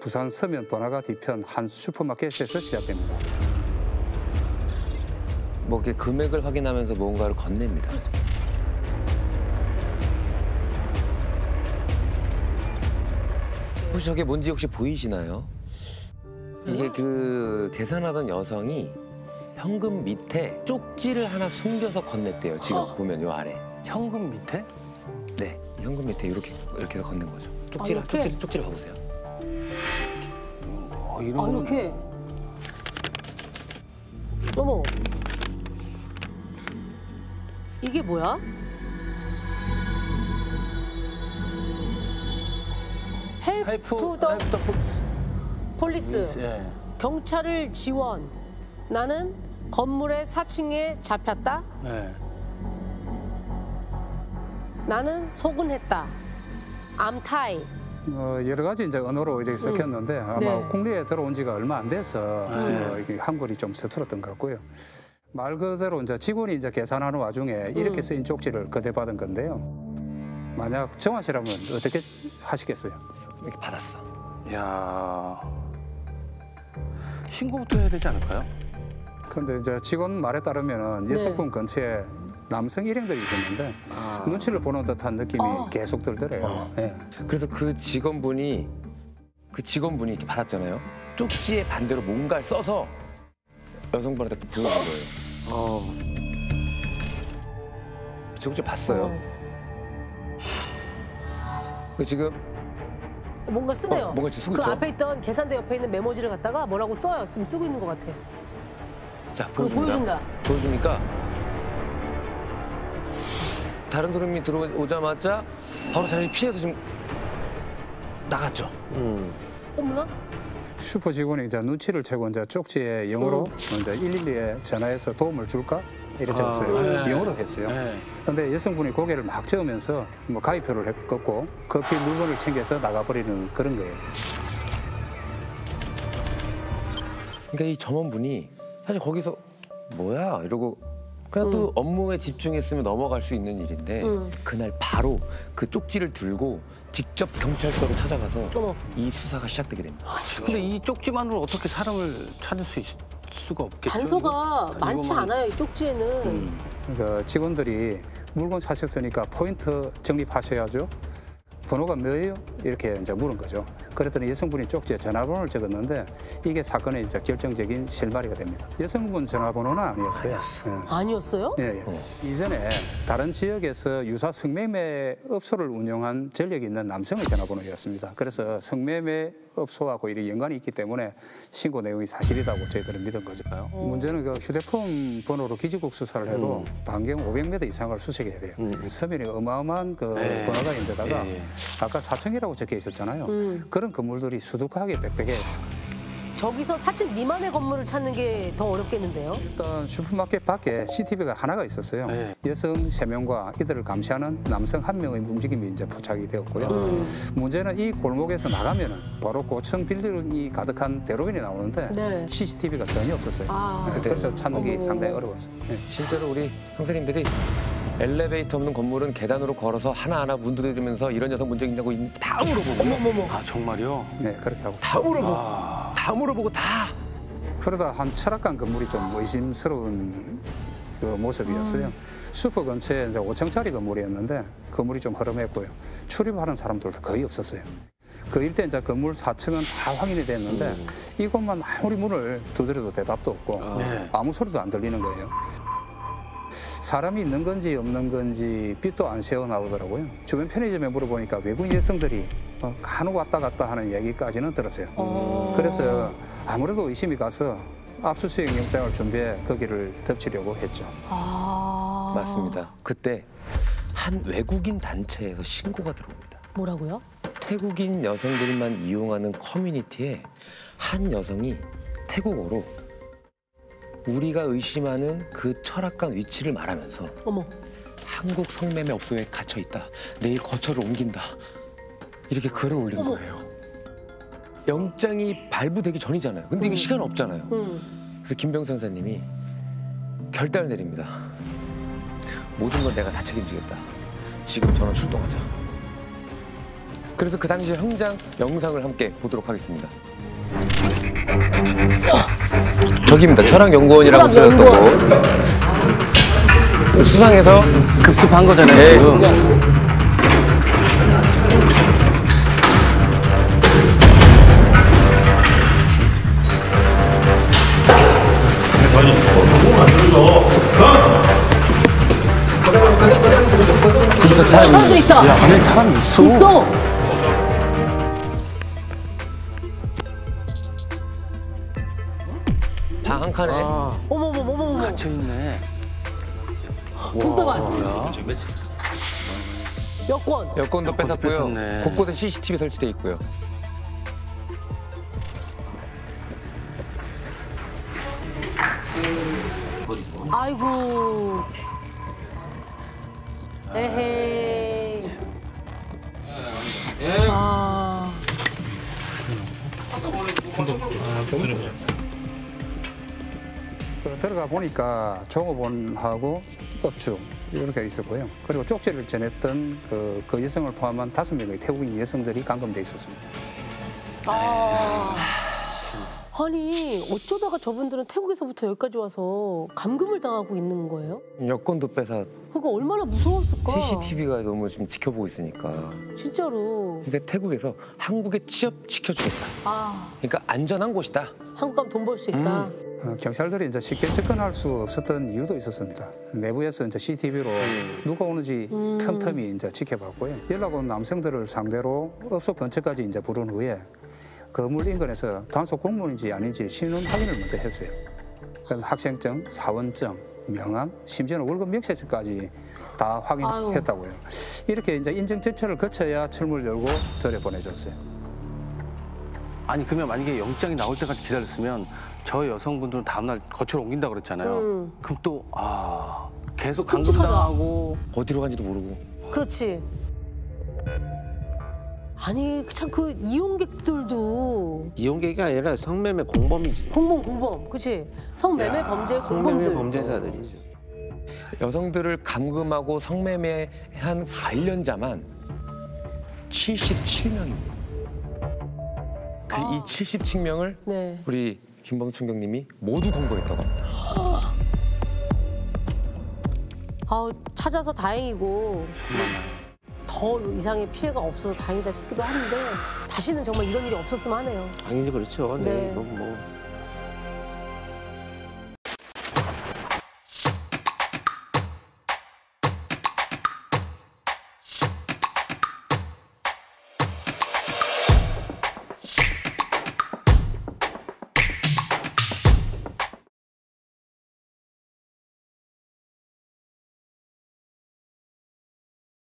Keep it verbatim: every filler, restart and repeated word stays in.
부산 서면 번화가 뒤편 한 슈퍼마켓에서 시작됩니다. 뭐 이렇게 금액을 확인하면서 뭔가를 건넵니다. 혹시 저게 뭔지 혹시 보이시나요? 이게 그 계산하던 여성이 현금 밑에 쪽지를 하나 숨겨서 건넸대요. 지금 어? 보면 요 아래. 현금 밑에? 네, 현금 밑에 이렇게 이렇게 해서 건넨 거죠. 쪽지를 아, 쪽지를 쪽지를 봐보세요. 어, 이런 아, 이렇게. 어머. 이게 뭐야? 헬프 투더 폴리스. 예. 경찰을 지원. 나는 건물의 사 층에 잡혔다. 예. 나는 속은했다. 암타이. 어, 여러 가지 이제 언어로 이렇게 섞였는데 음. 아마 네. 국내에 들어온 지가 얼마 안 돼서 음. 어, 이게 한글이 좀 서툴었던 것 같고요. 말 그대로 이제 직원이 이제 계산하는 와중에 이렇게 쓰인 쪽지를 거대받은 건데요. 만약 정화 씨라면 어떻게 하시겠어요? 이렇게 받았어. 이야. 신고부터 해야 되지 않을까요? 근데 이제 직원 말에 따르면 네. 예석궁 근처에 남성 일행들이 있었는데 아. 눈치를 보는 듯한 느낌이 어. 계속 들더래요. 어. 네. 그래서 그 직원분이 그 직원분이 이렇게 받았잖아요. 쪽지에 반대로 뭔가를 써서 여성분한테 또 보여준 거예요. 어. 저 혹시 봤어요? 어. 그 지금 뭔가 쓰네요. 어, 뭔가 쓰고 그 있죠? 앞에 있던 계산대 옆에 있는 메모지를 갖다가 뭐라고 써요. 지금 쓰고 있는 것 같아. 자, 보여준다. 보여주니까 다른 사람이 들어오자마자 바로 자리를 피해서 지금 나갔죠. 음. 어머나? 슈퍼 직원이 이제 눈치를 채고 이제 쪽지에 영어로 어. 이제 일일이에 전화해서 도움을 줄까? 이렇게 적었어요. 아, 네. 영어로 했어요. 그런데 네. 여성분이 고개를 막 저으면서 뭐 가위표를 했고 커피 물건을 챙겨서 나가버리는 그런 거예요. 그러니까 이 점원분이 사실 거기서 뭐야 이러고 그냥 음. 또 업무에 집중했으면 넘어갈 수 있는 일인데 음. 그날 바로 그 쪽지를 들고 직접 경찰서로 찾아가서 어. 이 수사가 시작되게 됩니다. 아, 근데 이 쪽지만으로 어떻게 사람을 찾을 수 있을까? 수가 없겠죠. 단서가 많지 않아요, 이 쪽지에는. 음. 그러니까 직원들이 물건 사셨으니까 포인트 적립하셔야죠. 번호가 뭐예요? 이렇게 이제 물은 거죠. 그랬더니 여성분이 쪽지에 전화번호를 적었는데 이게 사건의 이제 결정적인 실마리가 됩니다. 여성분 전화번호는 아니었어요. 아니었어. 예. 아니었어요? 예, 예. 어. 이전에 다른 지역에서 유사 성매매 업소를 운영한 전력이 있는 남성의 전화번호였습니다. 그래서 성매매 업소하고 이런 연관이 있기 때문에 신고 내용이 사실이라고 저희들은 믿은 거죠. 어. 문제는 그 휴대폰 번호로 기지국 수사를 해도 음. 반경 오백 미터 이상을 수색해야 돼요. 음. 서면이 어마어마한 그 번호가 있는데다가 아까 사 층이라고 적혀 있었잖아요. 음. 그런 건물들이 수두룩하게 빽빽해요. 저기서 사 층 미만의 건물을 찾는 게 더 어렵겠는데요? 일단 슈퍼마켓 밖에 씨티비가 하나가 있었어요. 네. 여성 세 명과 이들을 감시하는 남성 한 명의 움직임이 이제 포착이 되었고요. 음. 문제는 이 골목에서 나가면 바로 고층 빌딩이 가득한 대로변이 나오는데 네. 씨씨티비가 전혀 없었어요. 아. 그래서 찾는 게 상당히 어려웠어요. 네. 실제로 우리 형사님들이 엘리베이터 없는 건물은 계단으로 걸어서 하나하나 문 두드리면서 이런 여성 문제 있냐고 다 물어보고. 어머머머. 아, 정말요? 네, 그렇게 하고. 다 물어보고. 아... 다 물어보고 다. 그러다 한 철학관 건물이 좀 의심스러운 그 모습이었어요. 음. 슈퍼 근처에 이제 오 층짜리 건물이었는데 건물이 좀 허름했고요. 출입하는 사람들도 거의 없었어요. 그 일대 이제 건물 사 층은 다 확인이 됐는데 음. 이곳만 아무리 문을 두드려도 대답도 없고 아. 네. 아무 소리도 안 들리는 거예요. 사람이 있는 건지 없는 건지 빛도 안 새어 나오더라고요. 주변 편의점에 물어보니까 외국인 여성들이 간혹 왔다 갔다 하는 얘기까지는 들었어요. 음. 그래서 아무래도 의심이 가서 압수수색 영장을 준비해 거기를 덮치려고 했죠. 아. 맞습니다. 그때 한 외국인 단체에서 신고가 들어옵니다. 뭐라고요? 태국인 여성들만 이용하는 커뮤니티에 한 여성이 태국어로 우리가 의심하는 그 철학관 위치를 말하면서 어머. 한국 성매매 업소에 갇혀 있다. 내일 거처를 옮긴다. 이렇게 글을 올린 어머. 거예요. 영장이 발부되기 전이잖아요. 근데 음. 이게 시간 없잖아요. 음. 그래서 김병선 선생님이 결단을 내립니다. 모든 건 내가 다 책임지겠다. 지금 전원 출동하자. 그래서 그 당시 현장 영상을 함께 보도록 하겠습니다. 저기입니다. 철학연구원이라고 쓰였던 거. 수상해서 급습한 거잖아요, 네. 지금. 있어, 사람이. 사람들 있다. 야, 안에 사람이 있어. 있어. 다 한 칸에. 아. 어머 어머 어머 어머. 갇혀 있네. 돈다발. 여권. 여권도 뺏었고요. 곳곳에 씨씨티비 설치돼 있고요. 아이고. 에헤이. 아. 들어가 보니까 종업원하고 업주 이렇게 있었고요. 그리고 쪽지를 전했던 그, 그 여성을 포함한 다섯 명의 태국인 여성들이 감금돼 있었습니다. 아. 아니 어쩌다가 저분들은 태국에서부터 여기까지 와서 감금을 당하고 있는 거예요? 여권도 뺏어. 그거 얼마나 무서웠을까? 씨씨티비가 너무 지금 지켜보고 있으니까. 진짜로. 그러니까 태국에서 한국의 취업 지켜주겠다. 아. 그러니까 안전한 곳이다. 한국 가면 돈 벌 수 있다. 음. 어, 경찰들이 이제 쉽게 접근할 수 없었던 이유도 있었습니다. 내부에서 이제 씨씨티비로 누가 오는지 음. 틈틈이 이제 지켜봤고요. 연락 온 남성들을 상대로 업소 근처까지 이제 부른 후에. 건물 인근에서 단속 공무원인지 아닌지 신원 확인을 먼저 했어요. 학생증, 사원증, 명함, 심지어는 월급 명세서까지 다 확인했다고요. 이렇게 이제 인증 절차를 거쳐야 철문을 열고 들여 보내줬어요. 아니 그러면 만약에 영장이 나올 때까지 기다렸으면 저 여성분들은 다음날 거처로 옮긴다 그랬잖아요. 음. 그럼 또 아 계속 감금당하고 어디로 간지도 모르고. 그렇지. 아니 참 그 이용객들도 이용객이 아니라 성매매 공범이지. 공범 공범 그치? 성매매 야, 범죄 공범들. 성매매 범죄자들이죠. 여성들을 감금하고 성매매한 관련자만 칠십칠 명입니다. 그 이 아. 칠십칠 명을 네. 우리 김범순 경님이 모두 검거했다고 합니다. 아 찾아서 다행이고. 정말. 더 이상의 피해가 없어서 다행이다 싶기도 하는데 다시는 정말 이런 일이 없었으면 하네요. 당연히 그렇죠. 네. 네. 너무 뭐.